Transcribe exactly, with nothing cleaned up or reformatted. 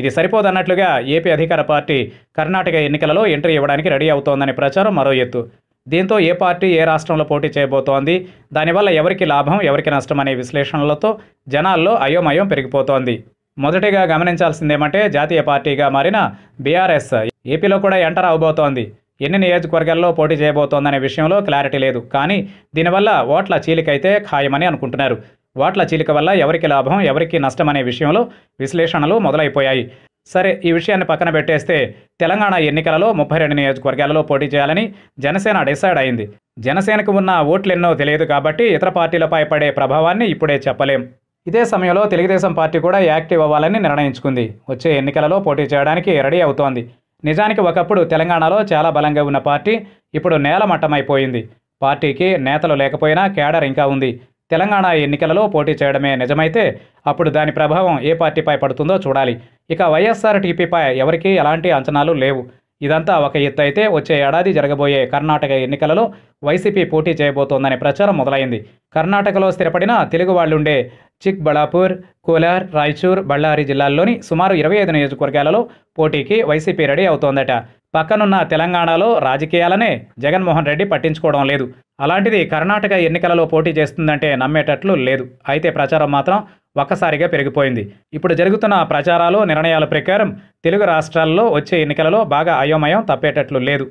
ఇది సరిపోదన్నట్లుగా ఏపీ అధికార పార్టీ కర్ణాటక ఎన్నికలలో ఎంట్రీ ఇవ్వడానికి రెడీ అవుతోందనే ప్రచారం మరో ఎత్తు. దీంతో ఏ పార్టీ ఏ రాష్ట్రంలో పోటీ చేయబోతోంది, దానివల్ల ఎవరికి లాభం ఎవరికి నష్టం అనే విశ్లేషణలతో జనాల్లో అయోమయం పెరిగిపోతోంది. మొదటిగా గమనించాల్సిందేమంటే జాతీయ పార్టీగా మారిన బీఆర్ఎస్ ఏపీలో కూడా ఎంటర్ అవబోతోంది. ఎన్ని నియోజకవర్గాల్లో పోటీ చేయబోతోందనే విషయంలో క్లారిటీ లేదు, కానీ దీనివల్ల ఓట్ల చీలికైతే ఖాయమని అనుకుంటున్నారు. ఓట్ల చీలిక వల్ల ఎవరికి లాభం ఎవరికి నష్టం అనే విషయంలో విశ్లేషణలు మొదలైపోయాయి. సరే, ఈ విషయాన్ని పక్కన పెట్టేస్తే తెలంగాణ ఎన్నికలలో ముప్పై రెండు నియోజకవర్గాలలో పోటీ చేయాలని జనసేన డిసైడ్ అయింది. జనసేనకు ఉన్న ఓట్లెన్నో తెలియదు కాబట్టి ఇతర పార్టీలపై పడే ప్రభావాన్ని ఇప్పుడే చెప్పలేం. ఇదే సమయంలో తెలుగుదేశం పార్టీ కూడా యాక్టివ్ అవ్వాలని నిర్ణయించుకుంది. వచ్చే ఎన్నికలలో పోటీ చేయడానికి రెడీ అవుతోంది. నిజానికి ఒకప్పుడు తెలంగాణలో చాలా బలంగా ఉన్న పార్టీ ఇప్పుడు నేలమట్టమైపోయింది. పార్టీకి నేతలు లేకపోయినా క్యాడర్ ఇంకా ఉంది. తెలంగాణ ఎన్నికలలో పోటీ చేయడమే నిజమైతే అప్పుడు దాని ప్రభావం ఏ పార్టీపై పడుతుందో చూడాలి. ఇక వైఎస్ఆర్టీపీపై ఎవరికీ ఎలాంటి అంచనాలు లేవు. ఇదంతా ఒక ఎత్తు అయితే వచ్చే ఏడాది జరగబోయే కర్ణాటక ఎన్నికలలో వైసీపీ పోటీ చేయబోతోందనే ప్రచారం మొదలైంది. కర్ణాటకలో స్థిరపడిన తెలుగు వాళ్ళుండే చిక్బళ్ళాపూర్, కోలార్, రాయచూర్, బళ్ళారి జిల్లాల్లోని సుమారు ఇరవై ఐదు నియోజకవర్గాలలో పోటీకి వైసీపీ రెడీ అవుతోందట. పక్కనున్న తెలంగాణలో రాజకీయాలనే జగన్మోహన్ రెడ్డి పట్టించుకోవడం లేదు. అలాంటిది కర్ణాటక ఎన్నికలలో పోటీ చేస్తుందంటే నమ్మేటట్లు లేదు. అయితే ప్రచారం మాత్రం ఒక్కసారిగా పెరిగిపోయింది. ఇప్పుడు జరుగుతున్న ప్రచారాలు నిర్ణయాల ప్రకారం తెలుగు రాష్ట్రాల్లో వచ్చే ఎన్నికలలో బాగా అయోమయం తప్పేటట్లు లేదు.